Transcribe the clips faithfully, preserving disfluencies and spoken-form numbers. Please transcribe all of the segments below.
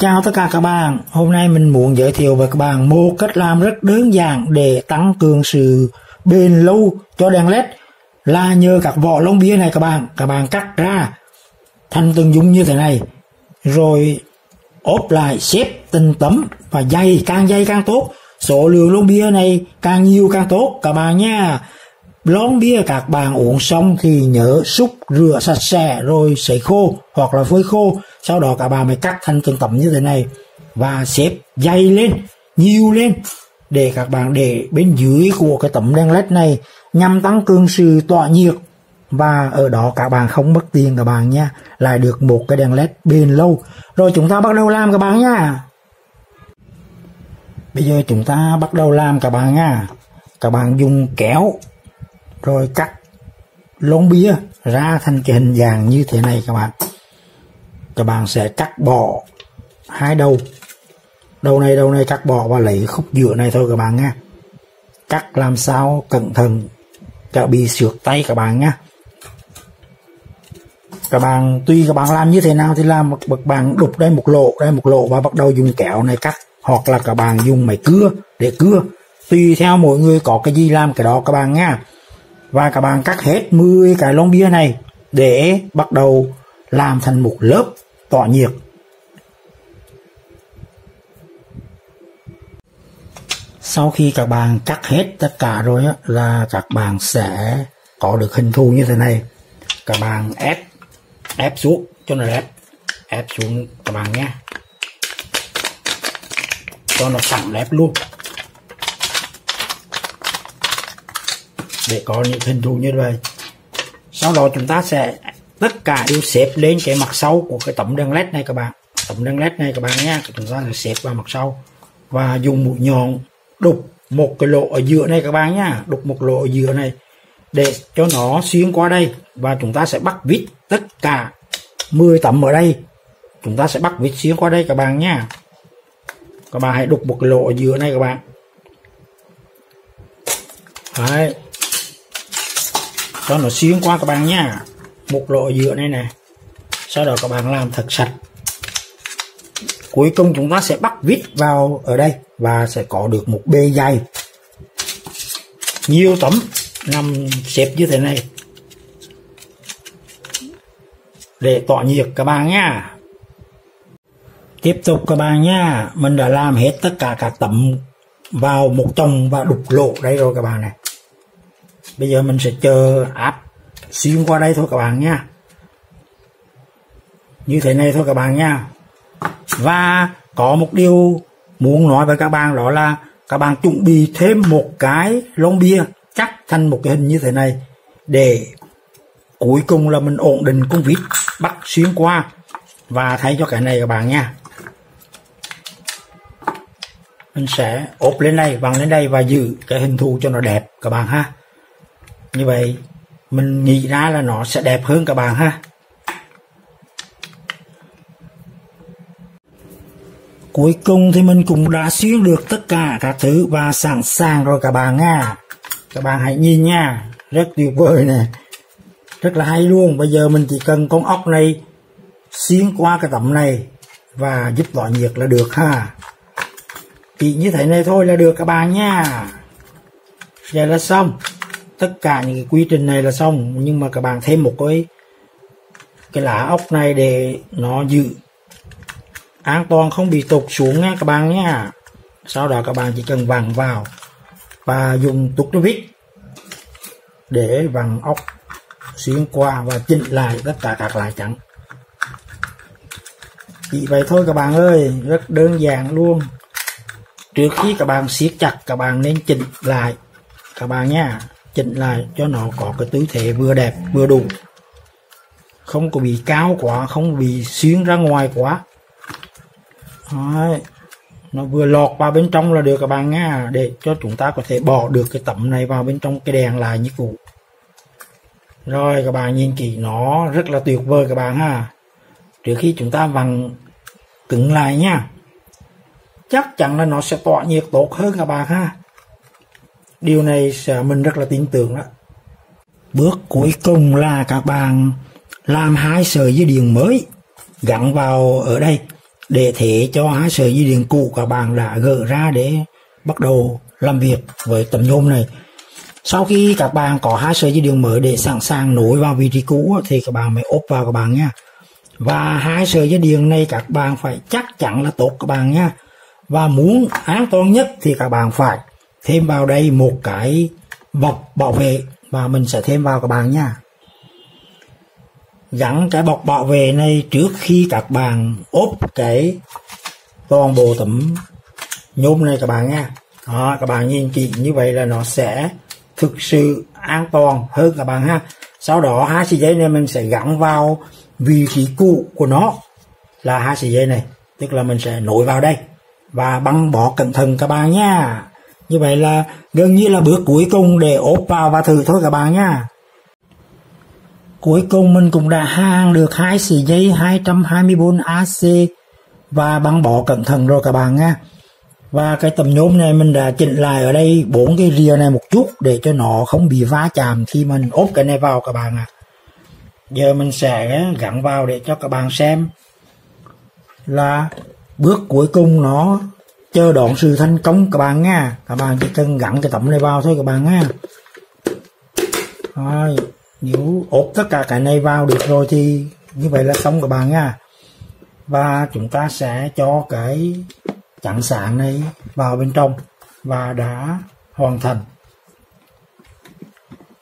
Chào tất cả các bạn, hôm nay mình muốn giới thiệu với các bạn một cách làm rất đơn giản để tăng cường sự bền lâu cho đèn led là nhờ các vỏ lông bia này các bạn. Các bạn cắt ra thành từng nhúng như thế này rồi ốp lại, xếp từng tấm và dày, càng dày càng tốt. Số lượng lông bia này càng nhiều càng tốt các bạn nha. Lon bia các bạn uống xong thì nhớ xúc rửa sạch sẽ rồi sấy khô hoặc là phơi khô, sau đó các bạn mới cắt thành từng tấm như thế này và xếp dày lên, nhiều lên để các bạn để bên dưới của cái tấm đèn led này nhằm tăng cường sự tỏa nhiệt, và ở đó các bạn không mất tiền các bạn nha, lại được một cái đèn led bền lâu. Rồi chúng ta bắt đầu làm các bạn nha. Bây giờ chúng ta bắt đầu làm các bạn nha. Các bạn dùng kéo rồi cắt lon bia ra thành cái hình dạng như thế này các bạn. Các bạn sẽ cắt bỏ hai đầu, đầu này đầu này cắt bỏ và lấy khúc giữa này thôi các bạn nha. Cắt làm sao cẩn thận đỡ bị xước tay các bạn nha. Các bạn tuy các bạn làm như thế nào thì làm, các bạn đục đây một lỗ, đây một lỗ và bắt đầu dùng kéo này cắt, hoặc là các bạn dùng máy cưa để cưa, tùy theo mỗi người có cái gì làm cái đó các bạn nha. Và các bạn cắt hết mười cái lon bia này để bắt đầu làm thành một lớp tỏa nhiệt. Sau khi các bạn cắt hết tất cả rồi á, là các bạn sẽ có được hình thù như thế này. Các bạn ép ép xuống cho nó đẹp, ép xuống các bạn nhé, cho nó sẵn đẹp luôn để có những hình thù như vậy. Sau đó chúng ta sẽ tất cả đều xếp lên cái mặt sau của cái tấm đèn led này các bạn. Tấm đèn led này các bạn nha, chúng ta sẽ xếp vào mặt sau và dùng mũi nhọn đục một cái lỗ ở giữa này các bạn nha, đục một lỗ ở giữa này để cho nó xuyên qua đây, và chúng ta sẽ bắt vít tất cả mười tấm ở đây, chúng ta sẽ bắt vít xuyên qua đây các bạn nha. Các bạn hãy đục một cái lỗ ở giữa này các bạn. Đấy, cho nó xuyên qua các bạn nha, một lỗ giữa này nè. Sau đó các bạn làm thật sạch. Cuối cùng chúng ta sẽ bắt vít vào ở đây và sẽ có được một bề dày nhiều tấm nằm xếp như thế này để tỏa nhiệt các bạn nha. Tiếp tục các bạn nha, mình đã làm hết tất cả các tấm vào một chồng và đục lỗ đây rồi các bạn này. Bây giờ mình sẽ chờ áp xuyên qua đây thôi các bạn nha, như thế này thôi các bạn nha. Và có một điều muốn nói với các bạn đó là các bạn chuẩn bị thêm một cái lon bia cắt thành một cái hình như thế này để cuối cùng là mình ổn định con vít bắt xuyên qua và thay cho cái này các bạn nha. Mình sẽ ốp lên đây, vặn lên đây và giữ cái hình thù cho nó đẹp các bạn ha. Như vậy mình nghĩ ra là nó sẽ đẹp hơn các bạn ha. Cuối cùng thì mình cũng đã xuyên được tất cả các thứ và sẵn sàng rồi các bạn nha. Các bạn hãy nhìn nha, rất tuyệt vời nè, rất là hay luôn. Bây giờ mình chỉ cần con ốc này xuyên qua cái tấm này và giúp tỏa nhiệt là được ha. Chỉ như thế này thôi là được các bạn nha. Vậy là xong, tất cả những cái quy trình này là xong. Nhưng mà các bạn thêm một cái cái lá ốc này để nó giữ an toàn, không bị tụt xuống nha các bạn nha. Sau đó các bạn chỉ cần vặn vào và dùng tút vít để vặn ốc xuyên qua và chỉnh lại tất cả các lá chắn. Chỉ vậy thôi các bạn ơi, rất đơn giản luôn. Trước khi các bạn siết chặt, các bạn nên chỉnh lại các bạn nha, chỉnh lại cho nó có cái tư thế vừa đẹp vừa đủ, không có bị cao quá, không bị xuyên ra ngoài quá. Đấy, nó vừa lọt vào bên trong là được các bạn nha, để cho chúng ta có thể bỏ được cái tấm này vào bên trong cái đèn lại như cũ. Rồi các bạn nhìn kỹ, nó rất là tuyệt vời các bạn ha. Trước khi chúng ta vặn cứng lại nha, chắc chắn là nó sẽ tỏa nhiệt tốt hơn các bạn ha. Điều này sẽ mình rất là tin tưởng đó. Bước cuối cùng là các bạn làm hai sợi dây điện mới gắn vào ở đây. Để thế cho hai sợi dây điện cũ các bạn đã gỡ ra để bắt đầu làm việc với tấm nhôm này. Sau khi các bạn có hai sợi dây điện mới để sẵn sàng nối vào vị trí cũ thì các bạn mới ốp vào các bạn nha. Và hai sợi dây điện này các bạn phải chắc chắn là tốt các bạn nha. Và muốn an toàn nhất thì các bạn phải thêm vào đây một cái bọc bảo vệ và mình sẽ thêm vào các bạn nha. Gắn cái bọc bảo vệ này trước khi các bạn ốp cái toàn bộ tấm nhôm này các bạn nha. Đó, các bạn nhìn kỹ như vậy là nó sẽ thực sự an toàn hơn các bạn ha. Sau đó hai sợi dây này mình sẽ gắn vào vị trí cũ của nó là hai sợi dây này, tức là mình sẽ nối vào đây và băng bó cẩn thận các bạn nha. Như vậy là gần như là bước cuối cùng để ốp vào và thử thôi các bạn nha. Cuối cùng mình cũng đã hàn được hai sợi dây hai trăm hai mươi vôn a xê và băng bó cẩn thận rồi các bạn nha. Và cái tấm nhôm này mình đã chỉnh lại ở đây bốn cái rìa này một chút để cho nó không bị va chạm khi mình ốp cái này vào các bạn ạ. À. Giờ mình sẽ gắn vào để cho các bạn xem là bước cuối cùng nó chờ đón sự thành công các bạn nha. Các bạn chỉ cần gắn cái tấm này vào thôi các bạn nha. Rồi, nếu ốp tất cả cái này vào được rồi thì như vậy là xong các bạn nha. Và chúng ta sẽ cho cái chắn sáng này vào bên trong và đã hoàn thành.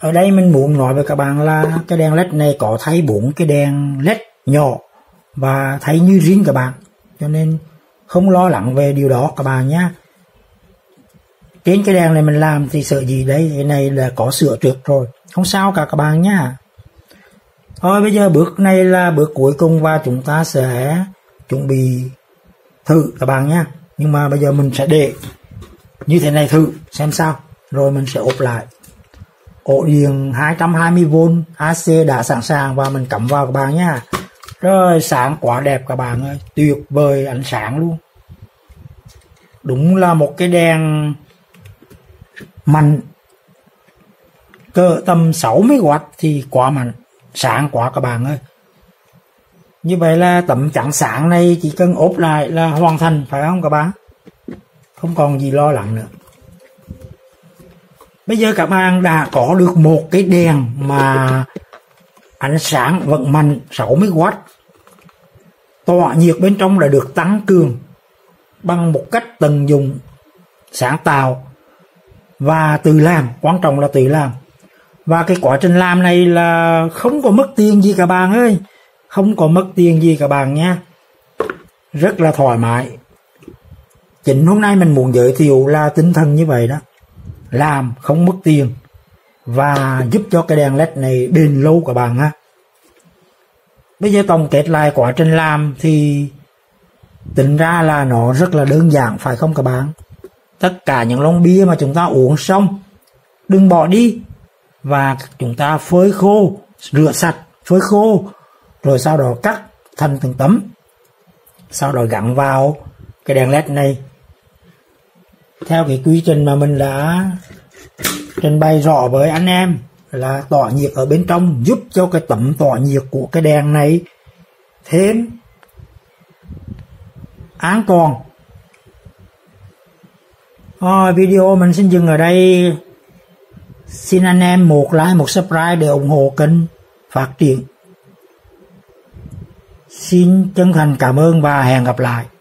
Ở đây mình muốn nói với các bạn là cái đèn led này có thay bốn cái đèn led nhỏ và thay như riêng các bạn, cho nên không lo lắng về điều đó các bạn nhé. Trên cái đèn này mình làm thì sợ gì đấy, cái này là có sửa trước rồi, không sao cả các bạn nhé. Thôi bây giờ bước này là bước cuối cùng và chúng ta sẽ chuẩn bị thử các bạn nhé. Nhưng mà bây giờ mình sẽ để như thế này thử xem sao, rồi mình sẽ ốp lại. Ổ điện hai trăm hai mươi vôn a xê đã sẵn sàng và mình cắm vào các bạn nhé. Rồi sáng quá đẹp các bạn ơi, tuyệt vời ánh sáng luôn. Đúng là một cái đèn mạnh cỡ tầm sáu mươi oát thì quá mạnh, sáng quá các bạn ơi. Như vậy là tấm chắn sáng này chỉ cần ốp lại là hoàn thành, phải không các bạn? Không còn gì lo lắng nữa. Bây giờ các bạn đã có được một cái đèn mà ánh sáng vận mạnh sáu mươi oát. Tọa nhiệt bên trong đã được tăng cường bằng một cách tận dụng sáng tạo và tự làm, quan trọng là tự làm. Và cái quá trình làm này là không có mất tiền gì các bạn ơi. Không có mất tiền gì các bạn nha. Rất là thoải mái. Chính hôm nay mình muốn giới thiệu là tinh thần như vậy đó. Làm không mất tiền và giúp cho cái đèn led này bền lâu các bạn ha. Bây giờ tổng kết lại quá trình làm thì tính ra là nó rất là đơn giản, phải không các bạn? Tất cả những lon bia mà chúng ta uống xong đừng bỏ đi, và chúng ta phơi khô, rửa sạch, phơi khô, rồi sau đó cắt thành từng tấm, sau đó gắn vào cái đèn led này theo cái quy trình mà mình đã trình bày rõ với anh em, là tỏa nhiệt ở bên trong giúp cho cái tấm tỏa nhiệt của cái đèn này thêm an toàn. Rồi, video mình xin dừng ở đây. Xin anh em một like, một subscribe để ủng hộ kênh phát triển. Xin chân thành cảm ơn và hẹn gặp lại.